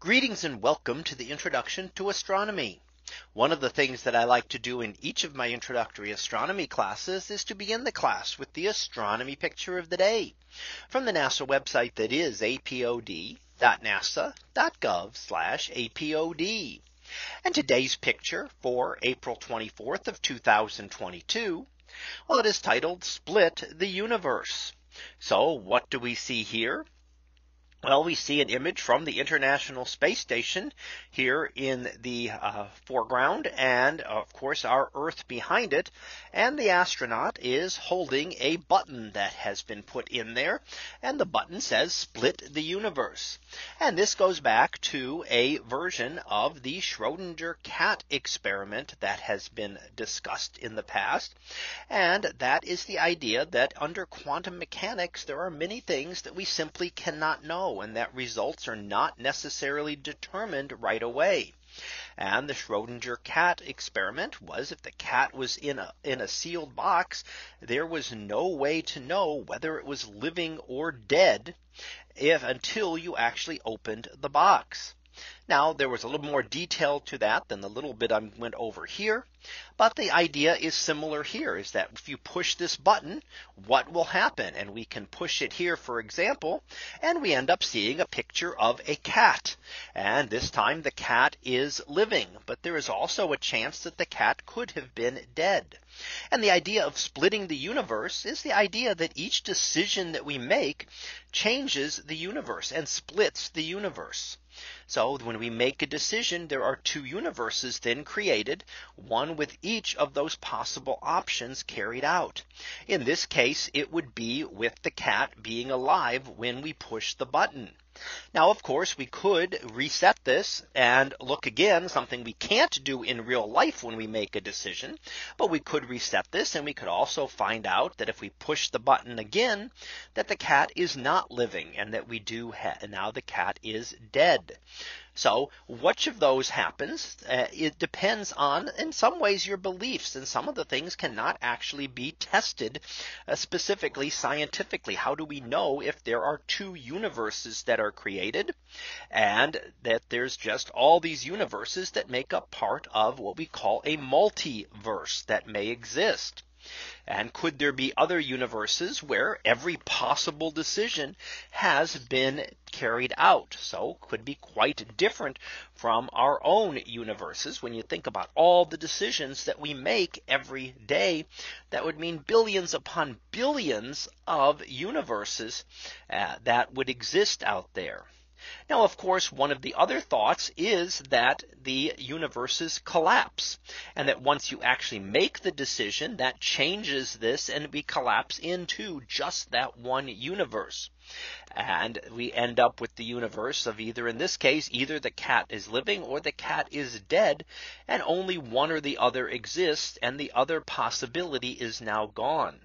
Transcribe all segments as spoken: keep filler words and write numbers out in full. Greetings and welcome to the introduction to astronomy. One of the things that I like to do in each of my introductory astronomy classes is to begin the class with the astronomy picture of the day from the NASA website, that is apod dot nasa dot gov slash apod. And today's picture for April twenty-fourth of two thousand twenty-two. Well, it is titled Split the Universe. So what do we see here? Well, we see an image from the International Space Station here in the uh, foreground, and of course our Earth behind it. And the astronaut is holding a button that has been put in there, and the button says split the universe. And this goes back to a version of the Schrödinger cat experiment that has been discussed in the past. And that is the idea that under quantum mechanics, there are many things that we simply cannot know, and that results are not necessarily determined right away. And the Schrödinger cat experiment was, if the cat was in a in a sealed box, there was no way to know whether it was living or dead if until you actually opened the box. Now, there was a little more detail to that than the little bit I went over here, but the idea is similar here, is that if you push this button, what will happen? And we can push it here, for example, and we end up seeing a picture of a cat. And this time the cat is living, but there is also a chance that the cat could have been dead. And the idea of splitting the universe is the idea that each decision that we make changes the universe and splits the universe. So when we make a decision, there are two universes then created, one with each of those possible options carried out. In this case, it would be with the cat being alive when we push the button. Now, of course, we could reset this and look again, something we can't do in real life when we make a decision, but we could reset this, and we could also find out that if we push the button again, that the cat is not living and that we do now the cat is dead. So which of those happens? Uh, it depends on, in some ways, your beliefs, and some of the things cannot actually be tested uh, specifically scientifically. How do we know if there are two universes that are created, and that there's just all these universes that make up part of what we call a multiverse that may exist? And could there be other universes where every possible decision has been carried out? So could be quite different from our own universes. When you think about all the decisions that we make every day, that would mean billions upon billions of universes uh, that would exist out there. Now, of course, one of the other thoughts is that the universes collapse, and that once you actually make the decision, that changes this, and we collapse into just that one universe. And we end up with the universe of either, in this case, either the cat is living or the cat is dead, and only one or the other exists, and the other possibility is now gone.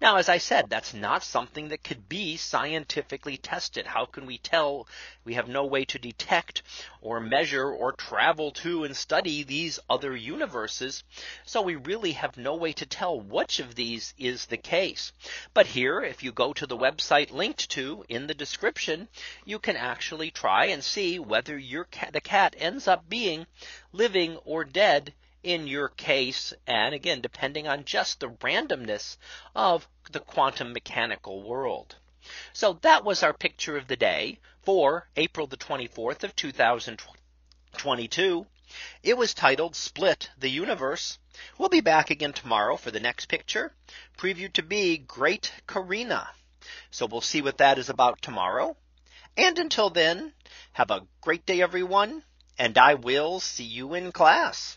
Now, as I said, that's not something that could be scientifically tested. How can we tell? We have no way to detect or measure or travel to and study these other universes. So we really have no way to tell which of these is the case. But here, if you go to the website linked to in the description, you can actually try and see whether your cat, the cat ends up being living or dead in your case, and again, depending on just the randomness of the quantum mechanical world. So that was our picture of the day for April the twenty-fourth of two thousand twenty-two. It was titled Split the Universe. We'll be back again tomorrow for the next picture, previewed to be Great Carina. So we'll see what that is about tomorrow. And until then, have a great day, everyone, and I will see you in class.